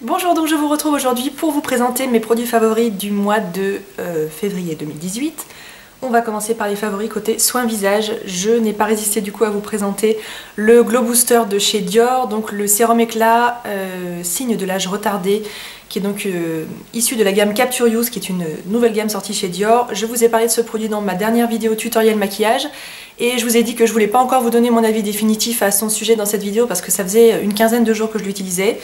Bonjour, donc je vous retrouve aujourd'hui pour vous présenter mes produits favoris du mois de février 2018. On va commencer par les favoris côté soins visage. Je n'ai pas résisté du coup à vous présenter le Glow Booster de chez Dior, donc le sérum éclat signe de l'âge retardé, qui est donc issu de la gamme Capture Youth, qui est une nouvelle gamme sortie chez Dior. Je vous ai parlé de ce produit dans ma dernière vidéo tutoriel maquillage, et je vous ai dit que je voulais pas encore vous donner mon avis définitif à son sujet dans cette vidéo, parce que ça faisait une quinzaine de jours que je l'utilisais.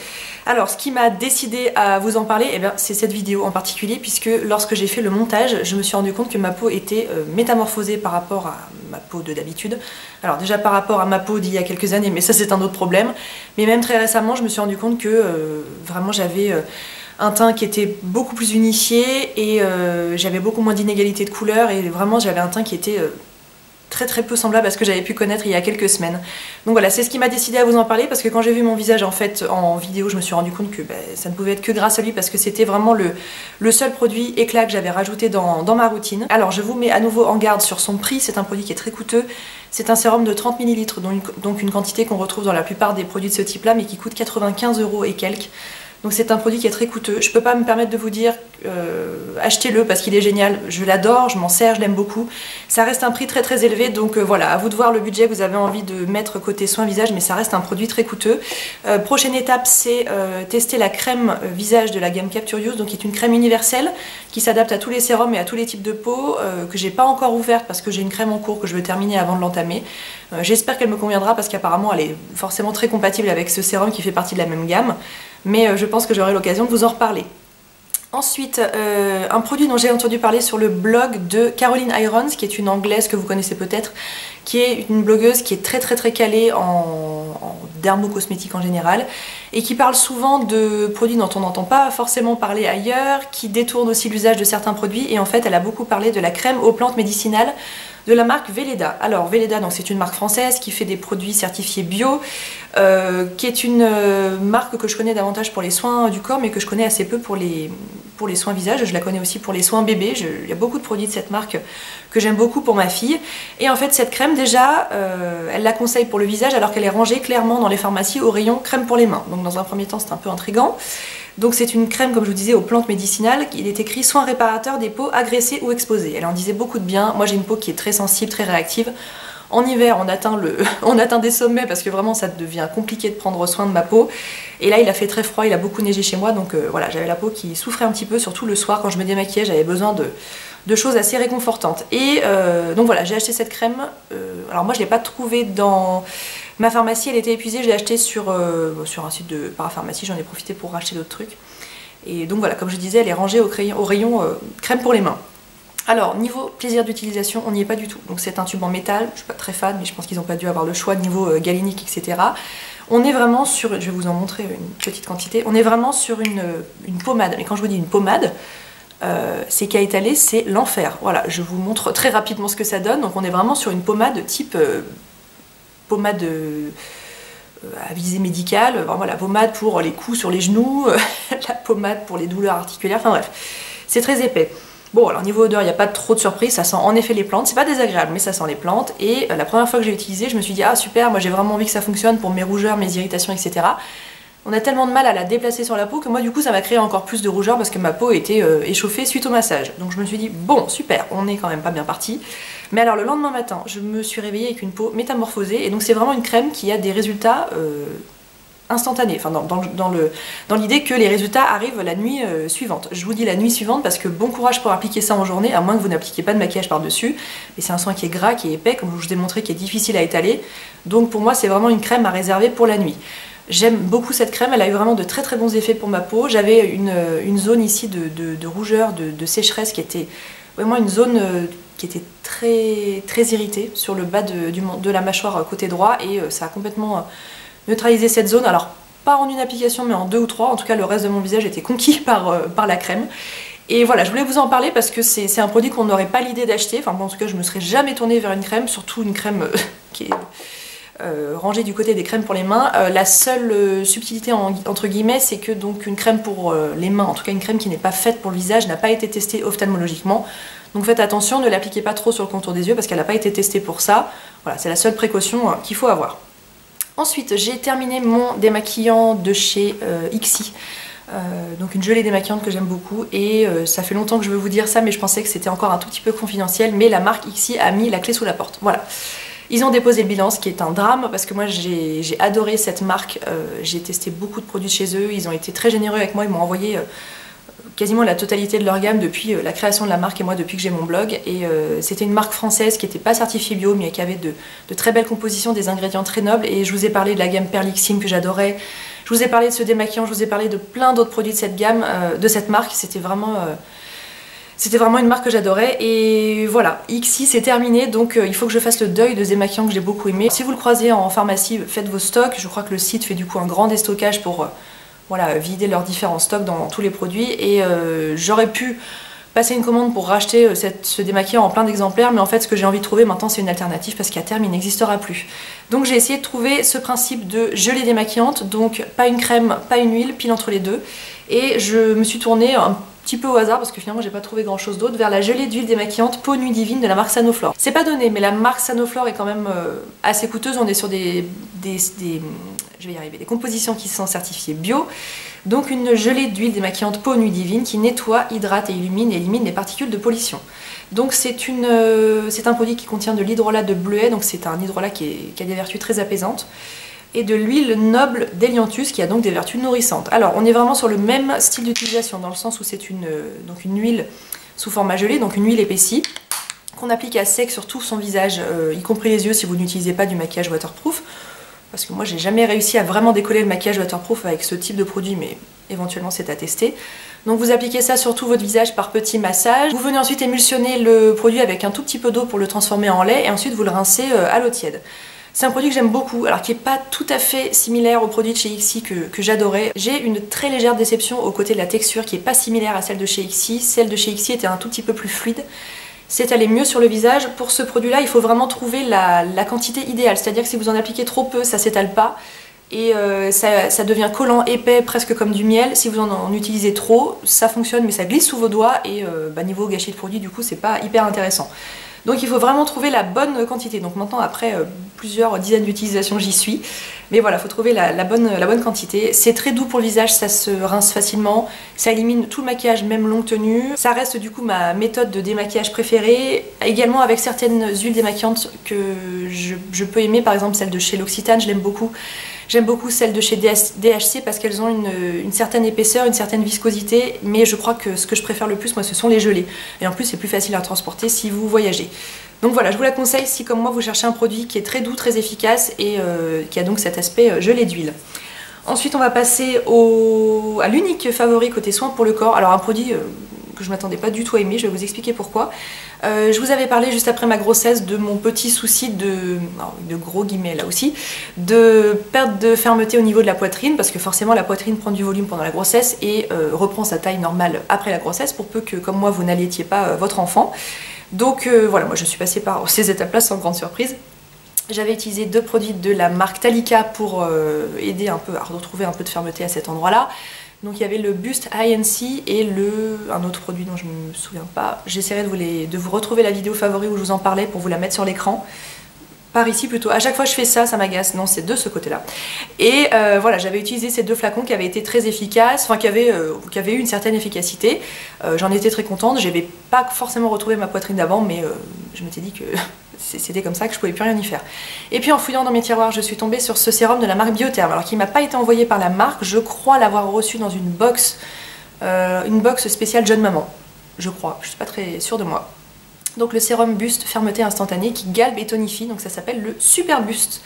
Alors ce qui m'a décidé à vous en parler, eh bien, c'est cette vidéo en particulier, puisque lorsque j'ai fait le montage, je me suis rendu compte que ma peau était métamorphosée par rapport à ma peau de d'habitude. Alors déjà par rapport à ma peau d'il y a quelques années, mais ça c'est un autre problème. Mais même très récemment, je me suis rendu compte que vraiment j'avais un teint qui était beaucoup plus unifié, et j'avais beaucoup moins d'inégalités de couleurs, et vraiment j'avais un teint qui était très peu semblable à ce que j'avais pu connaître il y a quelques semaines. Donc voilà, c'est ce qui m'a décidé à vous en parler, parce que quand j'ai vu mon visage en fait en vidéo, je me suis rendu compte que ça ne pouvait être que grâce à lui, parce que c'était vraiment le seul produit éclat que j'avais rajouté dans ma routine. Alors je vous mets à nouveau en garde sur son prix, c'est un produit qui est très coûteux, c'est un sérum de 30 ml, donc une quantité qu'on retrouve dans la plupart des produits de ce type là, mais qui coûte 95 € et quelques. Donc c'est un produit qui est très coûteux. Je peux pas me permettre de vous dire achetez-le parce qu'il est génial. Je l'adore, je m'en sers, je l'aime beaucoup. Ça reste un prix très élevé, donc voilà, à vous de voir le budget que vous avez envie de mettre côté soins visage, mais ça reste un produit très coûteux. Prochaine étape, c'est tester la crème visage de la gamme Capture Youth, donc qui est une crème universelle qui s'adapte à tous les sérums et à tous les types de peau, que j'ai pas encore ouverte parce que j'ai une crème en cours que je veux terminer avant de l'entamer. J'espère qu'elle me conviendra, parce qu'apparemment elle est forcément très compatible avec ce sérum qui fait partie de la même gamme. Mais je pense que j'aurai l'occasion de vous en reparler. Ensuite, un produit dont j'ai entendu parler sur le blog de Caroline Irons, qui est une Anglaise que vous connaissez peut-être, qui est une blogueuse qui est très calée en dermocosmétique en général, et qui parle souvent de produits dont on n'entend pas forcément parler ailleurs, qui détourne aussi l'usage de certains produits, et en fait elle a beaucoup parlé de la crème aux plantes médicinales de la marque Weleda. Alors Weleda, c'est une marque française qui fait des produits certifiés bio, qui est une marque que je connais davantage pour les soins du corps, mais que je connais assez peu pour les soins visage. Je la connais aussi pour les soins bébés. Il y a beaucoup de produits de cette marque que j'aime beaucoup pour ma fille. Et en fait cette crème déjà, elle la conseille pour le visage, alors qu'elle est rangée clairement dans les pharmacies au rayon crème pour les mains. Donc dans un premier temps c'est un peu intriguant. Donc c'est une crème, comme je vous disais, aux plantes médicinales. Il est écrit soin réparateur des peaux agressées ou exposées. Elle en disait beaucoup de bien. Moi j'ai une peau qui est très sensible, très réactive. En hiver on atteint des sommets, parce que vraiment ça devient compliqué de prendre soin de ma peau. Et là il a fait très froid, il a beaucoup neigé chez moi, donc voilà, j'avais la peau qui souffrait un petit peu, surtout le soir quand je me démaquillais, j'avais besoin de choses assez réconfortantes. Et donc voilà, j'ai acheté cette crème. Alors moi je l'ai pas trouvée dans ma pharmacie, elle était épuisée, je l'ai achetée sur un site de parapharmacie, j'en ai profité pour racheter d'autres trucs. Et donc voilà, comme je disais, elle est rangée au rayon crème pour les mains. Alors niveau plaisir d'utilisation, on n'y est pas du tout. Donc c'est un tube en métal, je suis pas très fan, mais je pense qu'ils n'ont pas dû avoir le choix de niveau galénique, etc. On est vraiment sur, je vais vous en montrer une petite quantité, on est vraiment sur une pommade. Mais quand je vous dis une pommade, c'est qu'à étaler c'est l'enfer. Voilà, je vous montre très rapidement ce que ça donne. Donc on est vraiment sur une pommade type pommade à visée médicale, vraiment la pommade pour les coups sur les genoux, la pommade pour les douleurs articulaires, enfin bref, c'est très épais. Bon, alors niveau odeur, il n'y a pas trop de surprise, ça sent en effet les plantes, c'est pas désagréable, mais ça sent les plantes. Et la première fois que j'ai utilisé, je me suis dit, ah super, moi j'ai vraiment envie que ça fonctionne pour mes rougeurs, mes irritations, etc. On a tellement de mal à la déplacer sur la peau que moi du coup ça m'a créé encore plus de rougeurs, parce que ma peau était échauffée suite au massage. Donc je me suis dit, bon super, on est quand même pas bien parti. Mais alors le lendemain matin, je me suis réveillée avec une peau métamorphosée, et donc c'est vraiment une crème qui a des résultats instantané, enfin dans l'idée que les résultats arrivent la nuit suivante. Je vous dis la nuit suivante parce que bon courage pour appliquer ça en journée, à moins que vous n'appliquiez pas de maquillage par-dessus. Mais c'est un soin qui est gras, qui est épais, comme je vous ai montré, qui est difficile à étaler. Donc pour moi c'est vraiment une crème à réserver pour la nuit. J'aime beaucoup cette crème, elle a eu vraiment de très bons effets pour ma peau. J'avais une zone ici de rougeur, de sécheresse, qui était vraiment une zone qui était très irritée sur le bas de la mâchoire côté droit, et ça a complètement neutraliser cette zone, alors pas en une application mais en 2 ou 3, en tout cas le reste de mon visage était conquis par la crème. Et voilà, je voulais vous en parler parce que c'est un produit qu'on n'aurait pas l'idée d'acheter, enfin bon, en tout cas je me serais jamais tournée vers une crème, surtout une crème qui est rangée du côté des crèmes pour les mains. La seule subtilité entre guillemets, c'est que donc une crème pour les mains, en tout cas une crème qui n'est pas faite pour le visage, n'a pas été testée ophtalmologiquement. Donc faites attention, ne l'appliquez pas trop sur le contour des yeux parce qu'elle n'a pas été testée pour ça. Voilà, c'est la seule précaution qu'il faut avoir. Ensuite, j'ai terminé mon démaquillant de chez Ixi. Donc une gelée démaquillante que j'aime beaucoup et ça fait longtemps que je veux vous dire ça, mais je pensais que c'était encore un tout petit peu confidentiel, mais la marque Ixi a mis la clé sous la porte. Voilà, ils ont déposé le bilan, ce qui est un drame parce que moi j'ai adoré cette marque, j'ai testé beaucoup de produits chez eux, ils ont été très généreux avec moi, ils m'ont envoyé quasiment la totalité de leur gamme depuis la création de la marque et moi depuis que j'ai mon blog, et c'était une marque française qui n'était pas certifiée bio mais qui avait de très belles compositions, des ingrédients très nobles, et je vous ai parlé de la gamme Perlixine que j'adorais. Je vous ai parlé de ce démaquillant, je vous ai parlé de plein d'autres produits de cette gamme, de cette marque. C'était vraiment une marque que j'adorais. Et voilà, Ixi c'est terminé, donc il faut que je fasse le deuil de ce démaquillant que j'ai beaucoup aimé. Si vous le croisez en pharmacie, faites vos stocks. Je crois que le site fait du coup un grand déstockage pour voilà, vider leurs différents stocks dans tous les produits. Et j'aurais pu passer une commande pour racheter ce démaquillant en plein d'exemplaires, mais en fait ce que j'ai envie de trouver maintenant c'est une alternative parce qu'à terme il n'existera plus. Donc j'ai essayé de trouver ce principe de gelée démaquillante, donc pas une crème, pas une huile, pile entre les deux, et je me suis tournée un petit peu au hasard parce que finalement j'ai pas trouvé grand chose d'autre vers la gelée d'huile démaquillante Peau Nuit Divine de la marque Sanoflore. C'est pas donné, mais la marque Sanoflore est quand même assez coûteuse, on est sur des compositions qui sont certifiées bio, donc une gelée d'huile démaquillante Peau Nuit Divine qui nettoie, hydrate et illumine et élimine les particules de pollution. Donc c'est un produit qui contient de l'hydrolat de bleuet, donc c'est un hydrolat qui a des vertus très apaisantes, et de l'huile noble d'Hélianthus qui a donc des vertus nourrissantes. Alors on est vraiment sur le même style d'utilisation dans le sens où c'est une huile sous format gelée, donc une huile épaissie qu'on applique à sec sur tout son visage, y compris les yeux si vous n'utilisez pas du maquillage waterproof. Parce que moi j'ai jamais réussi à vraiment décoller le maquillage waterproof avec ce type de produit, mais éventuellement c'est à tester. Donc vous appliquez ça sur tout votre visage par petits massages. Vous venez ensuite émulsionner le produit avec un tout petit peu d'eau pour le transformer en lait, et ensuite vous le rincez à l'eau tiède. C'est un produit que j'aime beaucoup, alors qui n'est pas tout à fait similaire au produit de chez Ixi que j'adorais. J'ai une très légère déception au côté de la texture qui n'est pas similaire à celle de chez Ixi. Celle de chez Ixi était un tout petit peu plus fluide. C'est aller mieux sur le visage. Pour ce produit-là, il faut vraiment trouver la quantité idéale. C'est-à-dire que si vous en appliquez trop peu, ça s'étale pas et ça devient collant, épais, presque comme du miel. Si vous en utilisez trop, ça fonctionne mais ça glisse sous vos doigts et niveau gâchis de produit, du coup, c'est pas hyper intéressant. Donc il faut vraiment trouver la bonne quantité. Donc maintenant, après plusieurs dizaines d'utilisations, j'y suis. Mais voilà, il faut trouver la bonne quantité. C'est très doux pour le visage, ça se rince facilement. Ça élimine tout le maquillage, même longue tenue. Ça reste du coup ma méthode de démaquillage préférée. Également avec certaines huiles démaquillantes que je peux aimer. Par exemple celle de chez L'Occitane, je l'aime beaucoup. J'aime beaucoup celle de chez DHC parce qu'elles ont une certaine épaisseur, une certaine viscosité. Mais je crois que ce que je préfère le plus, moi, ce sont les gelées. Et en plus, c'est plus facile à transporter si vous voyagez. Donc voilà, je vous la conseille si comme moi vous cherchez un produit qui est très doux, très efficace et qui a donc cet aspect gelée d'huile. Ensuite on va passer à l'unique favori côté soins pour le corps. Alors un produit que je ne m'attendais pas du tout à aimer, je vais vous expliquer pourquoi. Je vous avais parlé juste après ma grossesse de mon petit souci de gros guillemets là aussi, de perte de fermeté au niveau de la poitrine, parce que forcément la poitrine prend du volume pendant la grossesse et reprend sa taille normale après la grossesse, pour peu que comme moi vous n'allaitiez pas votre enfant. Donc voilà, moi je suis passée par ces étapes-là sans grande surprise. J'avais utilisé deux produits de la marque Talika pour aider un peu à retrouver un peu de fermeté à cet endroit-là. Donc il y avait le Bust INC et un autre produit dont je ne me souviens pas. J'essaierai de vous retrouver la vidéo favorite où je vous en parlais pour vous la mettre sur l'écran. Par ici plutôt. À chaque fois je fais ça, ça m'agace. Non, c'est de ce côté-là. Et voilà, j'avais utilisé ces deux flacons qui avaient été très efficaces, enfin qui avaient eu une certaine efficacité. J'en étais très contente. Je n'avais pas forcément retrouvé ma poitrine d'avant, mais je m'étais dit que c'était comme ça, que je pouvais plus rien y faire. Et puis en fouillant dans mes tiroirs, je suis tombée sur ce sérum de la marque Biotherm, alors qui m'a pas été envoyé par la marque, je crois l'avoir reçu dans une box spéciale jeune maman, je crois, je suis pas très sûre de moi. Donc le sérum Bust fermeté instantanée qui galbe et tonifie, donc ça s'appelle le Super Bust.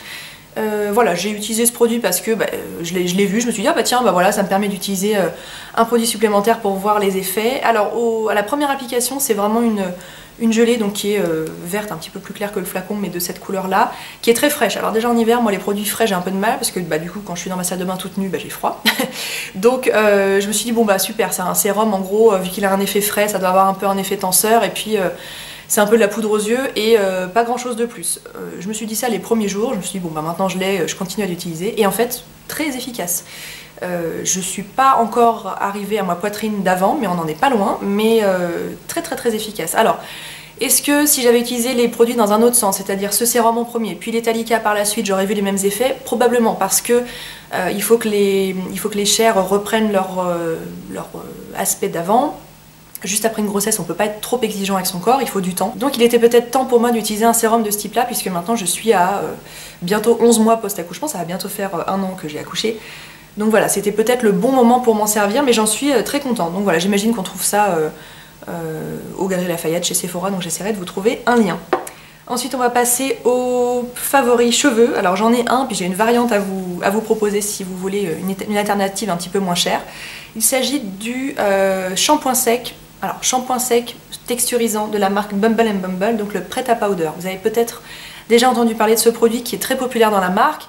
Voilà, j'ai utilisé ce produit parce que je l'ai vu, je me suis dit ah bah tiens bah voilà, ça me permet d'utiliser un produit supplémentaire pour voir les effets. Alors à la première application c'est vraiment une gelée donc qui est verte, un petit peu plus claire que le flacon mais de cette couleur là, qui est très fraîche. Alors déjà en hiver moi les produits frais j'ai un peu de mal parce que du coup quand je suis dans ma salle de bain toute nue j'ai froid. Donc je me suis dit bon bah super, c'est un sérum en gros, vu qu'il a un effet frais ça doit avoir un peu un effet tenseur et puis c'est un peu de la poudre aux yeux et pas grand chose de plus. Je me suis dit ça les premiers jours, je me suis dit bon bah maintenant je l'ai, je continue à l'utiliser et en fait très efficace. Je suis pas encore arrivée à ma poitrine d'avant mais on n'en est pas loin, mais très très efficace. Alors Est-ce que si j'avais utilisé les produits dans un autre sens, c'est-à-dire ce sérum en premier, puis les Talika par la suite, j'aurais vu les mêmes effets? Probablement, parce que il faut que les chairs reprennent leur aspect d'avant. Juste après une grossesse, on peut pas être trop exigeant avec son corps, il faut du temps. Donc il était peut-être temps pour moi d'utiliser un sérum de ce type-là, puisque maintenant je suis à bientôt 11 mois post-accouchement, ça va bientôt faire un an que j'ai accouché. Donc voilà, c'était peut-être le bon moment pour m'en servir, mais j'en suis très contente. Donc voilà, j'imagine qu'on trouve ça au Galerie Lafayette, chez Sephora, donc j'essaierai de vous trouver un lien. Ensuite, on va passer aux favoris cheveux. Alors j'en ai un, puis j'ai une variante à vous proposer si vous voulez une alternative un petit peu moins chère. Il s'agit du shampoing sec. Alors, shampoing sec texturisant de la marque Bumble and Bumble, donc le Prêt à Powder. Vous avez peut-être déjà entendu parler de ce produit qui est très populaire dans la marque.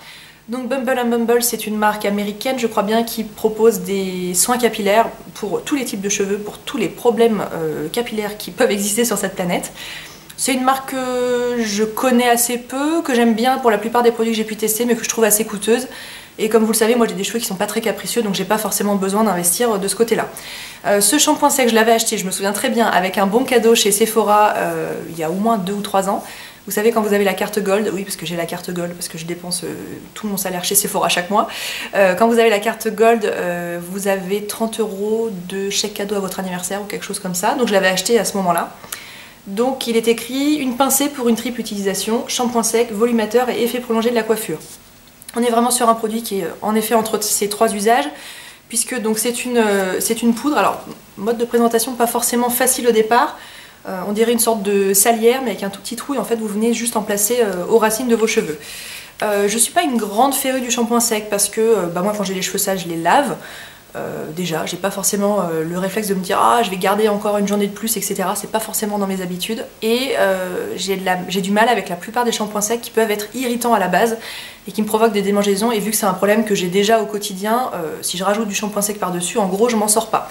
Donc Bumble and Bumble, c'est une marque américaine, je crois bien, qui propose des soins capillaires pour tous les types de cheveux, pour tous les problèmes capillaires qui peuvent exister sur cette planète. C'est une marque que je connais assez peu, que j'aime bien pour la plupart des produits que j'ai pu tester, mais que je trouve assez coûteuse. Et comme vous le savez, moi j'ai des cheveux qui sont pas très capricieux, donc j'ai pas forcément besoin d'investir de ce côté-là. Ce shampoing sec, je l'avais acheté, je me souviens très bien, avec un bon cadeau chez Sephora il y a au moins 2 ou 3 ans. Vous savez, quand vous avez la carte Gold, oui parce que j'ai la carte Gold, parce que je dépense tout mon salaire chez Sephora chaque mois. Quand vous avez la carte Gold, vous avez 30 € de chèque cadeau à votre anniversaire ou quelque chose comme ça. Donc je l'avais acheté à ce moment-là. Donc il est écrit « Une pincée pour une triple utilisation, shampoing sec, volumateur et effet prolongé de la coiffure ». On est vraiment sur un produit qui est en effet entre ces 3 usages, puisque c'est une poudre, alors mode de présentation pas forcément facile au départ, on dirait une sorte de salière mais avec un tout petit trou et en fait vous venez juste en placer aux racines de vos cheveux. Je suis pas une grande féerie du shampoing sec parce que moi quand j'ai les cheveux sales je les lave, déjà j'ai pas forcément le réflexe de me dire « Ah je vais garder encore une journée de plus etc », c'est pas forcément dans mes habitudes et j'ai du mal avec la plupart des shampoings secs qui peuvent être irritants à la base et qui me provoquent des démangeaisons et vu que c'est un problème que j'ai déjà au quotidien, si je rajoute du shampoing sec par dessus en gros je m'en sors pas.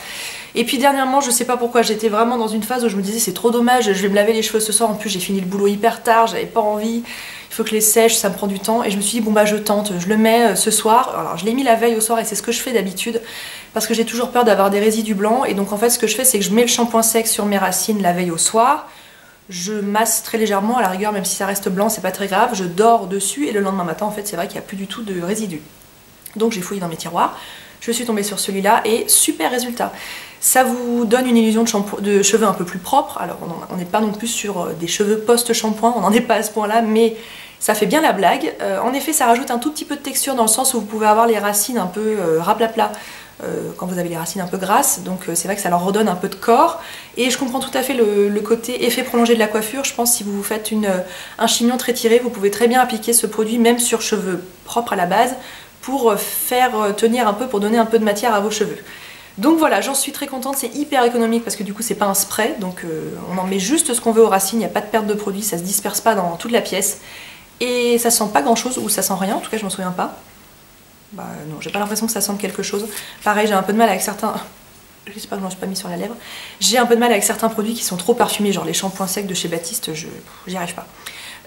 Et puis dernièrement je sais pas pourquoi j'étais vraiment dans une phase où je me disais c'est trop dommage, je vais me laver les cheveux ce soir, en plus j'ai fini le boulot hyper tard, j'avais pas envie, il faut que je les sèche, ça me prend du temps et je me suis dit bon bah je tente, je le mets ce soir. Alors je l'ai mis la veille au soir et c'est ce que je fais d'habitude parce que j'ai toujours peur d'avoir des résidus blancs et donc en fait ce que je fais c'est que je mets le shampoing sec sur mes racines la veille au soir, je masse très légèrement à la rigueur même si ça reste blanc c'est pas très grave, je dors dessus et le lendemain matin en fait c'est vrai qu'il n'y a plus du tout de résidus. Donc j'ai fouillé dans mes tiroirs, je suis tombée sur celui-là et super résultat. Ça vous donne une illusion de cheveux un peu plus propre, alors on n'est pas non plus sur des cheveux post-shampoing, on n'en est pas à ce point-là, mais ça fait bien la blague. En effet ça rajoute un tout petit peu de texture dans le sens où vous pouvez avoir les racines un peu raplapla quand vous avez les racines un peu grasses, donc c'est vrai que ça leur redonne un peu de corps, et je comprends tout à fait le côté effet prolongé de la coiffure, je pense que si vous faites un chignon très tiré, vous pouvez très bien appliquer ce produit même sur cheveux propres à la base, pour faire tenir un peu, pour donner un peu de matière à vos cheveux. Donc voilà, j'en suis très contente, c'est hyper économique parce que du coup c'est pas un spray, donc on en met juste ce qu'on veut aux racines, il n'y a pas de perte de produit, ça se disperse pas dans toute la pièce, et ça sent pas grand chose, ou ça sent rien, en tout cas je m'en souviens pas. Bah non, j'ai pas l'impression que ça sente quelque chose. Pareil, j'ai un peu de mal avec certains... J'espère que je m'en suis pas mis sur la lèvre. J'ai un peu de mal avec certains produits qui sont trop parfumés, genre les shampoings secs de chez Baptiste, j'y arrive pas.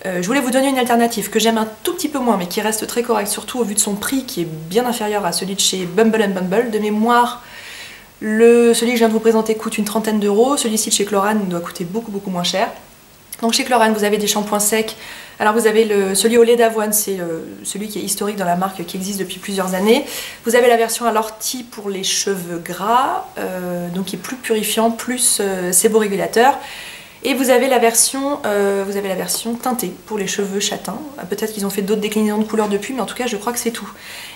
Je voulais vous donner une alternative que j'aime un tout petit peu moins mais qui reste très correcte, surtout au vu de son prix qui est bien inférieur à celui de chez Bumble and Bumble. De mémoire, celui que je viens de vous présenter coûte une 30aine d'euros, celui-ci de chez Klorane doit coûter beaucoup moins cher. Donc chez Klorane vous avez des shampoings secs, alors vous avez celui au lait d'avoine, c'est celui qui est historique dans la marque, qui existe depuis plusieurs années. Vous avez la version à l'ortie pour les cheveux gras, donc qui est plus purifiant, plus séborégulateur. Et vous avez la version teintée pour les cheveux châtains. Peut-être qu'ils ont fait d'autres déclinaisons de couleurs depuis, mais en tout cas je crois que c'est tout.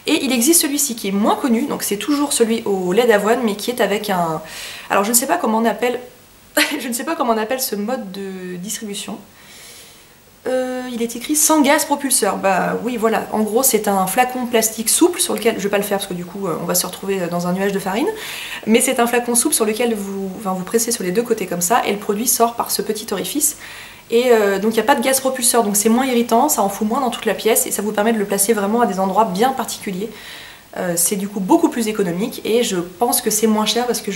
Et il existe celui-ci qui est moins connu, donc c'est toujours celui au lait d'avoine, mais qui est avec un... Alors je ne sais pas comment on appelle, je ne sais pas comment on appelle ce mode de distribution. Il est écrit sans gaz propulseur. Bah oui voilà, en gros c'est un flacon plastique souple sur lequel, je vais pas le faire parce que du coup on va se retrouver dans un nuage de farine, mais c'est un flacon souple sur lequel vous pressez sur les deux côtés comme ça et le produit sort par ce petit orifice et donc il n'y a pas de gaz propulseur donc c'est moins irritant, ça en fout moins dans toute la pièce et ça vous permet de le placer vraiment à des endroits bien particuliers. C'est du coup beaucoup plus économique et je pense que c'est moins cher parce que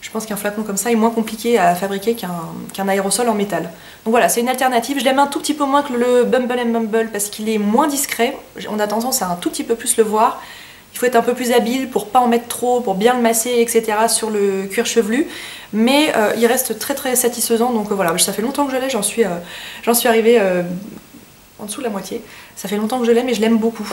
je pense qu'un flacon comme ça est moins compliqué à fabriquer qu'un aérosol en métal. Donc voilà, c'est une alternative. Je l'aime un tout petit peu moins que le Bumble and Bumble parce qu'il est moins discret. On a tendance à un tout petit peu plus le voir. Il faut être un peu plus habile pour pas en mettre trop, pour bien le masser, etc. sur le cuir chevelu. Mais il reste très très satisfaisant, donc voilà, ça fait longtemps que je l'ai, j'en suis arrivée en dessous de la moitié. Ça fait longtemps que je l'ai, mais je l'aime beaucoup.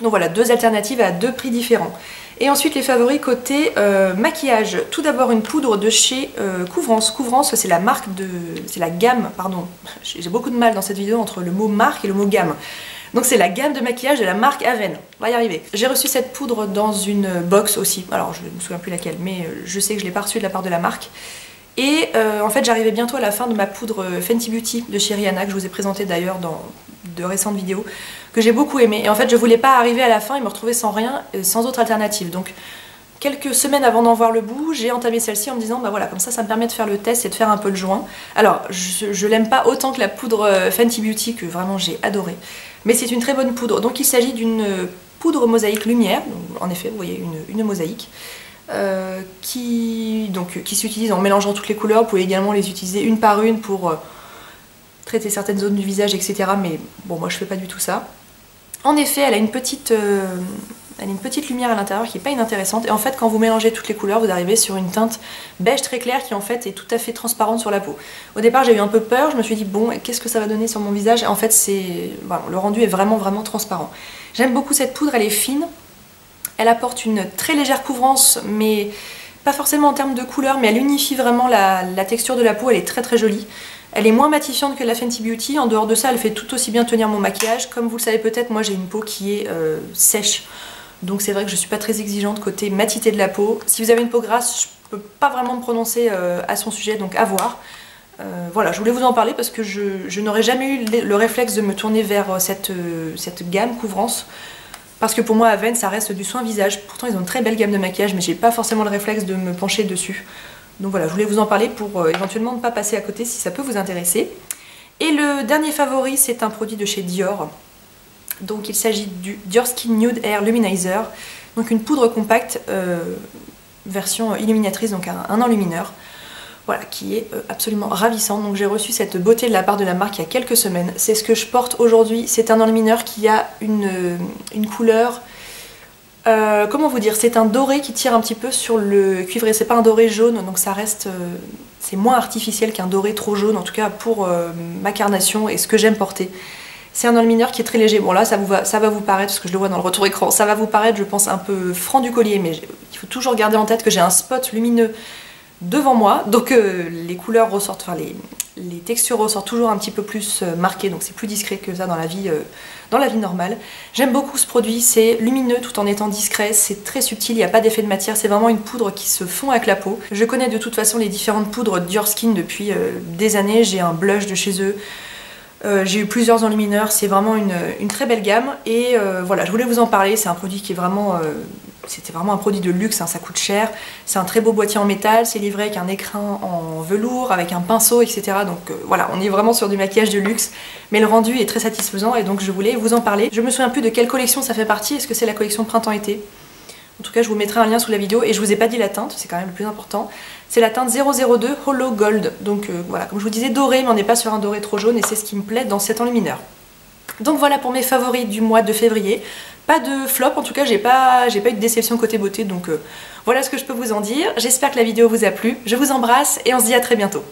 Donc voilà, deux alternatives à deux prix différents. Et ensuite les favoris côté maquillage. Tout d'abord une poudre de chez Couvrance. Couvrance, c'est la marque de... c'est la gamme, pardon. J'ai beaucoup de mal dans cette vidéo entre le mot marque et le mot gamme. Donc c'est la gamme de maquillage de la marque Avène. On va y arriver. J'ai reçu cette poudre dans une box aussi. Alors je ne me souviens plus laquelle, mais je sais que je l'ai pas reçue de la part de la marque. Et en fait j'arrivais bientôt à la fin de ma poudre Fenty Beauty de chez Rihanna, que je vous ai présentée d'ailleurs dans de récentes vidéos, que j'ai beaucoup aimé. Et en fait je voulais pas arriver à la fin et me retrouver sans rien, sans autre alternative. Donc quelques semaines avant d'en voir le bout, j'ai entamé celle-ci en me disant bah voilà, comme ça, ça me permet de faire le test et de faire un peu le joint. Alors je l'aime pas autant que la poudre Fenty Beauty, que vraiment j'ai adoré, mais c'est une très bonne poudre. Donc il s'agit d'une poudre mosaïque lumière, donc, en effet vous voyez une mosaïque, qui s'utilise en mélangeant toutes les couleurs. Vous pouvez également les utiliser une par une pour traiter certaines zones du visage, etc. Mais bon, moi je fais pas du tout ça. En effet, elle a une petite lumière à l'intérieur qui est pas inintéressante. Et en fait, quand vous mélangez toutes les couleurs, vous arrivez sur une teinte beige très claire qui en fait est tout à fait transparente sur la peau. Au départ, j'ai eu un peu peur. Je me suis dit bon, qu'est-ce que ça va donner sur mon visage? Et en fait, c'est voilà, le rendu est vraiment vraiment transparent. J'aime beaucoup cette poudre. Elle est fine. Elle apporte une très légère couvrance, mais pas forcément en termes de couleur, mais elle unifie vraiment la texture de la peau. Elle est très très jolie. Elle est moins matifiante que la Fenty Beauty. En dehors de ça, elle fait tout aussi bien tenir mon maquillage. Comme vous le savez peut-être, moi j'ai une peau qui est sèche. Donc c'est vrai que je suis pas très exigeante côté matité de la peau. Si vous avez une peau grasse, je peux pas vraiment me prononcer à son sujet, donc à voir. Voilà, je voulais vous en parler parce que je n'aurais jamais eu le réflexe de me tourner vers cette gamme Couvrance. Parce que pour moi, Avène, ça reste du soin visage. Pourtant, ils ont une très belle gamme de maquillage, mais j'ai pas forcément le réflexe de me pencher dessus. Donc voilà, je voulais vous en parler pour éventuellement ne pas passer à côté si ça peut vous intéresser. Et le dernier favori, c'est un produit de chez Dior. Donc il s'agit du Dior Skin Nude Air Luminizer. Donc une poudre compacte version illuminatrice, donc un enlumineur. Voilà, qui est absolument ravissante. Donc j'ai reçu cette beauté de la part de la marque il y a quelques semaines. C'est ce que je porte aujourd'hui. C'est un enlumineur qui a une couleur... comment vous dire, c'est un doré qui tire un petit peu sur le cuivré, c'est pas un doré jaune, donc ça reste, c'est moins artificiel qu'un doré trop jaune, en tout cas pour ma carnation et ce que j'aime porter. C'est un enlumineur qui est très léger. Bon là ça va vous paraître, parce que je le vois dans le retour écran, ça va vous paraître je pense un peu franc du collier, mais il faut toujours garder en tête que j'ai un spot lumineux devant moi, donc les couleurs ressortent, enfin les textures ressortent toujours un petit peu plus marquées, donc c'est plus discret que ça dans la vie normale. J'aime beaucoup ce produit, c'est lumineux tout en étant discret, c'est très subtil, il n'y a pas d'effet de matière, c'est vraiment une poudre qui se fond avec la peau. Je connais de toute façon les différentes poudres Dior Skin depuis des années, j'ai un blush de chez eux, j'ai eu plusieurs enlumineurs, c'est vraiment une très belle gamme, et voilà, je voulais vous en parler, c'est un produit qui est vraiment... c'était vraiment un produit de luxe, hein, ça coûte cher. C'est un très beau boîtier en métal, c'est livré avec un écrin en velours, avec un pinceau, etc. Donc voilà, on est vraiment sur du maquillage de luxe, mais le rendu est très satisfaisant et donc je voulais vous en parler. Je me souviens plus de quelle collection ça fait partie, est-ce que c'est la collection printemps-été? En tout cas, je vous mettrai un lien sous la vidéo, et je vous ai pas dit la teinte, c'est quand même le plus important. C'est la teinte 002 Hollow Gold, donc voilà, comme je vous disais, doré, mais on n'est pas sur un doré trop jaune, et c'est ce qui me plaît dans cet enlumineur. Donc voilà pour mes favoris du mois de février. Pas de flop, en tout cas j'ai pas eu de déception côté beauté, donc voilà ce que je peux vous en dire. J'espère que la vidéo vous a plu, je vous embrasse et on se dit à très bientôt.